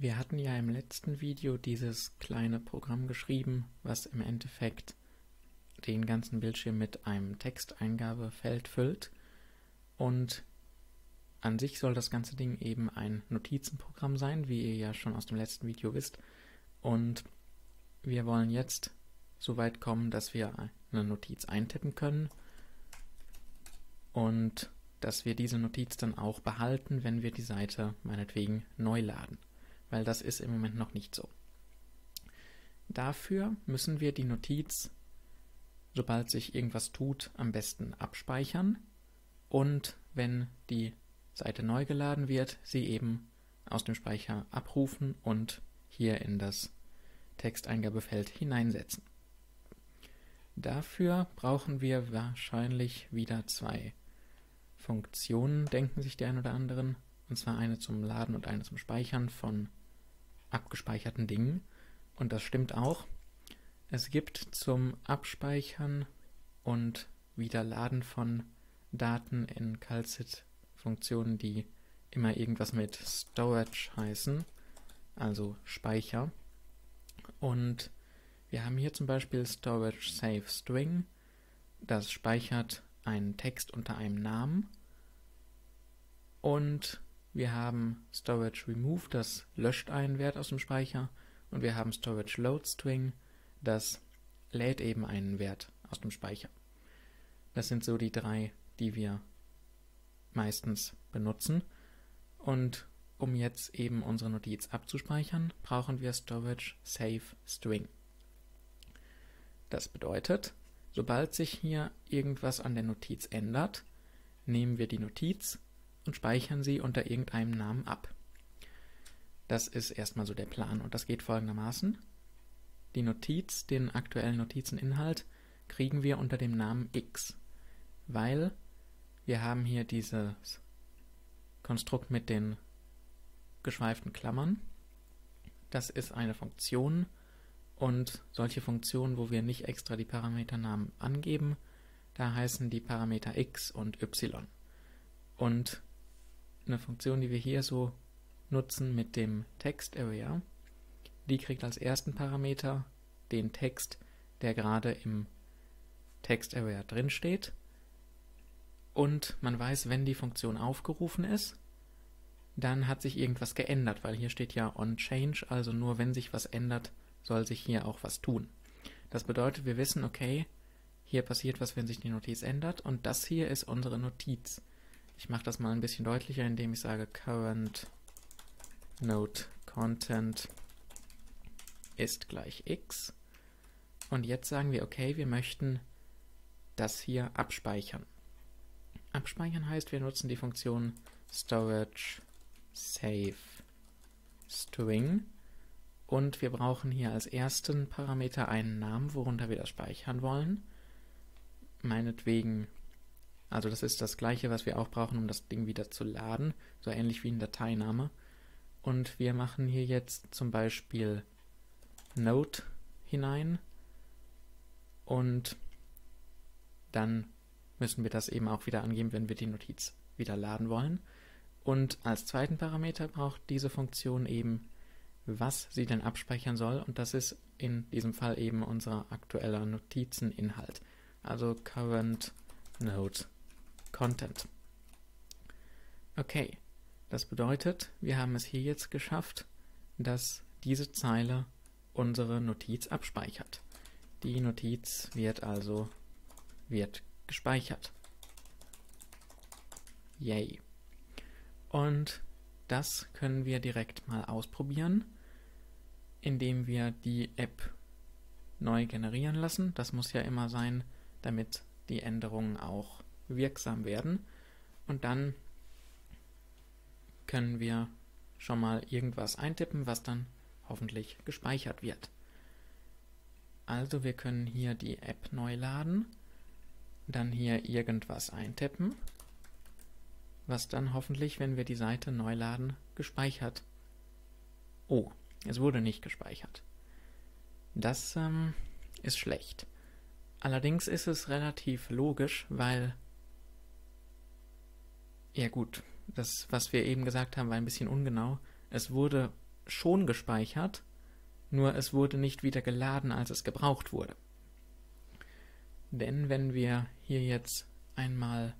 Wir hatten ja im letzten Video dieses kleine Programm geschrieben, was im Endeffekt den ganzen Bildschirm mit einem Texteingabefeld füllt, und an sich soll das ganze Ding eben ein Notizenprogramm sein, wie ihr ja schon aus dem letzten Video wisst, und wir wollen jetzt so weit kommen, dass wir eine Notiz eintippen können und dass wir diese Notiz dann auch behalten, wenn wir die Seite meinetwegen neu laden. Weil das ist im Moment noch nicht so. Dafür müssen wir die Notiz, sobald sich irgendwas tut, am besten abspeichern und wenn die Seite neu geladen wird, sie eben aus dem Speicher abrufen und hier in das Texteingabefeld hineinsetzen. Dafür brauchen wir wahrscheinlich wieder zwei Funktionen, denken sich die ein oder anderen, und zwar eine zum Laden und eine zum Speichern von abgespeicherten Dingen. Und das stimmt auch. Es gibt zum Abspeichern und Wiederladen von Daten in Calcit Funktionen, die immer irgendwas mit Storage heißen, also Speicher. Und wir haben hier zum Beispiel Storage Save String, das speichert einen Text unter einem Namen. Und wir haben Storage Remove, das löscht einen Wert aus dem Speicher, und wir haben Storage Load String, das lädt eben einen Wert aus dem Speicher. Das sind so die drei, die wir meistens benutzen. Und um jetzt eben unsere Notiz abzuspeichern, brauchen wir Storage Save String. Das bedeutet, sobald sich hier irgendwas an der Notiz ändert, nehmen wir die Notiz und speichern sie unter irgendeinem Namen ab. Das ist erstmal so der Plan und das geht folgendermaßen. Die Notiz, den aktuellen Notizeninhalt, kriegen wir unter dem Namen x, weil wir haben hier dieses Konstrukt mit den geschweiften Klammern. Das ist eine Funktion und solche Funktionen, wo wir nicht extra die Parameternamen angeben, da heißen die Parameter x und y. Und eine Funktion, die wir hier so nutzen mit dem TextArea, die kriegt als ersten Parameter den Text, der gerade im TextArea drin steht. Und man weiß, wenn die Funktion aufgerufen ist, dann hat sich irgendwas geändert, weil hier steht ja onChange, also nur wenn sich was ändert, soll sich hier auch was tun. Das bedeutet, wir wissen, okay, hier passiert was, wenn sich die Notiz ändert, und das hier ist unsere Notiz. Ich mache das mal ein bisschen deutlicher, indem ich sage current node content ist gleich x. Und jetzt sagen wir, okay, wir möchten das hier abspeichern. Abspeichern heißt, wir nutzen die Funktion storage save string und wir brauchen hier als ersten Parameter einen Namen, worunter wir das speichern wollen. Meinetwegen. Also das ist das gleiche, was wir auch brauchen, um das Ding wieder zu laden, so ähnlich wie ein Dateiname. Und wir machen hier jetzt zum Beispiel Node hinein und dann müssen wir das eben auch wieder angeben, wenn wir die Notiz wieder laden wollen. Und als zweiten Parameter braucht diese Funktion eben, was sie denn abspeichern soll, und das ist in diesem Fall eben unser aktueller Notizeninhalt, also current node Content. Okay, das bedeutet, wir haben es hier jetzt geschafft, dass diese Zeile unsere Notiz abspeichert. Die Notiz wird gespeichert. Yay. Und das können wir direkt mal ausprobieren, indem wir die App neu generieren lassen. Das muss ja immer sein, damit die Änderungen auch wirksam werden, und dann können wir schon mal irgendwas eintippen, was dann hoffentlich gespeichert wird. Also wir können hier die App neu laden, dann hier irgendwas eintippen, was dann hoffentlich, wenn wir die Seite neu laden, gespeichert. Oh, es wurde nicht gespeichert. Das ist schlecht. Allerdings ist es relativ logisch, weil, ja gut, das, was wir eben gesagt haben, war ein bisschen ungenau. Es wurde schon gespeichert, nur es wurde nicht wieder geladen, als es gebraucht wurde. Denn wenn wir hier jetzt einmal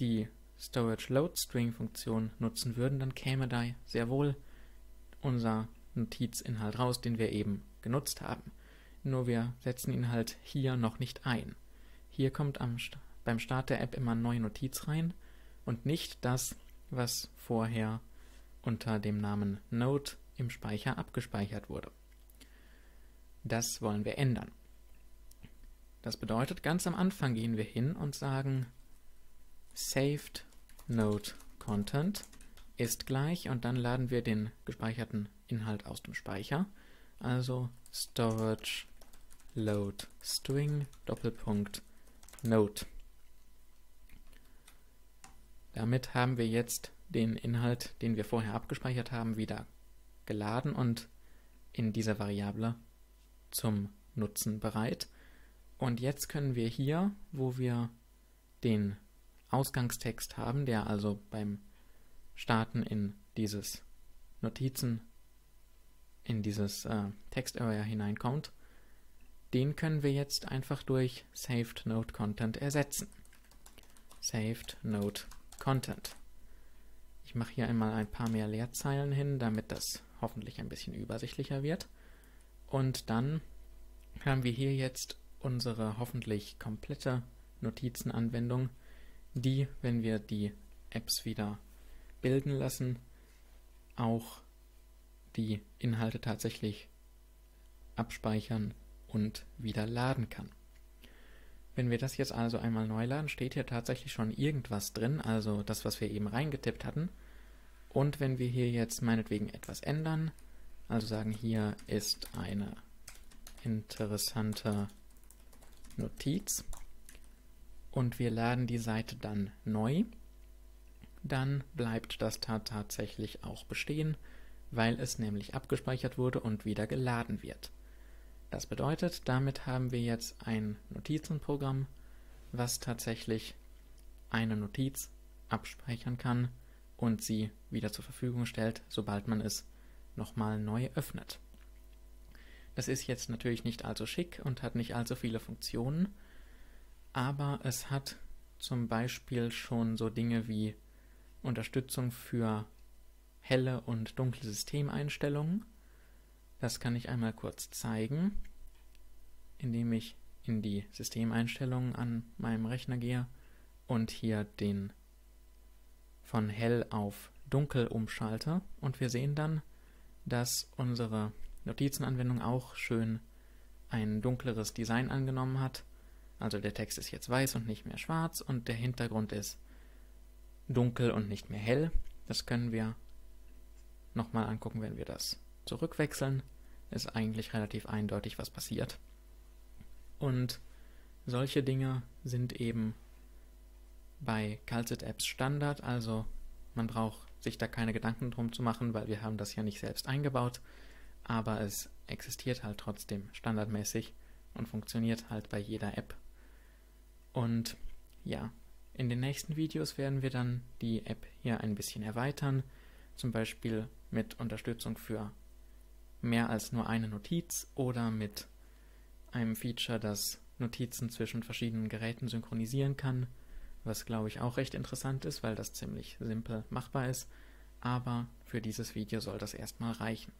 die StorageLoadString-Funktion nutzen würden, dann käme da sehr wohl unser Notizinhalt raus, den wir eben genutzt haben. Nur wir setzen ihn halt hier noch nicht ein. Hier kommt beim Start der App immer eine neue Notiz rein und nicht das, was vorher unter dem Namen Node im Speicher abgespeichert wurde. Das wollen wir ändern. Das bedeutet, ganz am Anfang gehen wir hin und sagen saved node content ist gleich und dann laden wir den gespeicherten Inhalt aus dem Speicher, also storage load string _node. Damit haben wir jetzt den Inhalt, den wir vorher abgespeichert haben, wieder geladen und in dieser Variable zum Nutzen bereit. Und jetzt können wir hier, wo wir den Ausgangstext haben, der also beim Starten in dieses Text-Area hineinkommt, den können wir jetzt einfach durch Saved Node Content ersetzen. Saved Node Content. Ich mache hier einmal ein paar mehr Leerzeilen hin, damit das hoffentlich ein bisschen übersichtlicher wird. Und dann haben wir hier jetzt unsere hoffentlich komplette Notizenanwendung, die, wenn wir die Apps wieder bilden lassen, auch die Inhalte tatsächlich abspeichern und wieder laden kann. Wenn wir das jetzt also einmal neu laden, steht hier tatsächlich schon irgendwas drin, also das, was wir eben reingetippt hatten. Und wenn wir hier jetzt meinetwegen etwas ändern, also sagen, hier ist eine interessante Notiz und wir laden die Seite dann neu, dann bleibt das tatsächlich auch bestehen, weil es nämlich abgespeichert wurde und wieder geladen wird. Das bedeutet, damit haben wir jetzt ein Notizenprogramm, was tatsächlich eine Notiz abspeichern kann und sie wieder zur Verfügung stellt, sobald man es nochmal neu öffnet. Das ist jetzt natürlich nicht allzu schick und hat nicht allzu viele Funktionen, aber es hat zum Beispiel schon so Dinge wie Unterstützung für helle und dunkle Systemeinstellungen. Das kann ich einmal kurz zeigen, indem ich in die Systemeinstellungen an meinem Rechner gehe und hier den von hell auf dunkel umschalte. Und wir sehen dann, dass unsere Notizenanwendung auch schön ein dunkleres Design angenommen hat. Also der Text ist jetzt weiß und nicht mehr schwarz und der Hintergrund ist dunkel und nicht mehr hell. Das können wir nochmal angucken, wenn wir das zurückwechseln. Ist eigentlich relativ eindeutig, was passiert. Und solche Dinge sind eben bei Calcit-Apps Standard, also man braucht sich da keine Gedanken drum zu machen, weil wir haben das ja nicht selbst eingebaut, aber es existiert halt trotzdem standardmäßig und funktioniert halt bei jeder App. Und ja, in den nächsten Videos werden wir dann die App hier ein bisschen erweitern, zum Beispiel mit Unterstützung für mehr als nur eine Notiz oder mit einem Feature, das Notizen zwischen verschiedenen Geräten synchronisieren kann, was glaube ich auch recht interessant ist, weil das ziemlich simpel machbar ist, aber für dieses Video soll das erstmal reichen.